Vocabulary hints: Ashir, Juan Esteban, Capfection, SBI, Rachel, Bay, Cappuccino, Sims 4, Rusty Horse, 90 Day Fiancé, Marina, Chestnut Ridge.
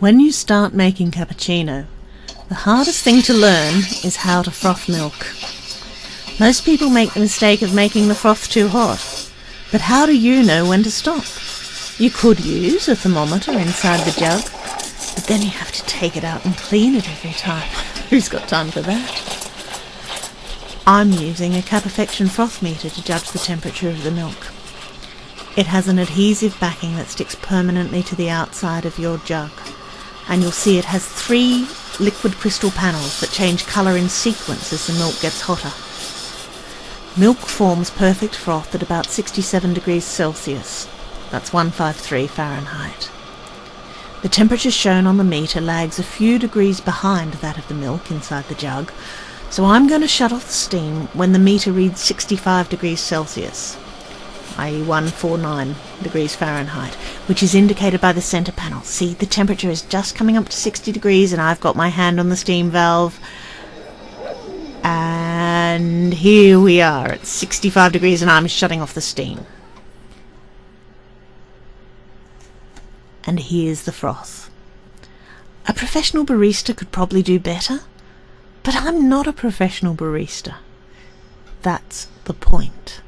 When you start making cappuccino, the hardest thing to learn is how to froth milk. Most people make the mistake of making the froth too hot, but how do you know when to stop? You could use a thermometer inside the jug, but then you have to take it out and clean it every time. Who's got time for that? I'm using a Capfection froth meter to judge the temperature of the milk. It has an adhesive backing that sticks permanently to the outside of your jug. And you'll see it has three liquid crystal panels that change colour in sequence as the milk gets hotter. Milk forms perfect froth at about 67 degrees Celsius. That's 153 Fahrenheit. The temperature shown on the meter lags a few degrees behind that of the milk inside the jug, so I'm going to shut off the steam when the meter reads 65 degrees Celsius, i.e. 149 degrees Fahrenheit, which is indicated by the centre panel. See, the temperature is just coming up to 60 degrees and I've got my hand on the steam valve. And here we are at 65 degrees and I'm shutting off the steam. And here's the froth. A professional barista could probably do better, but I'm not a professional barista. That's the point.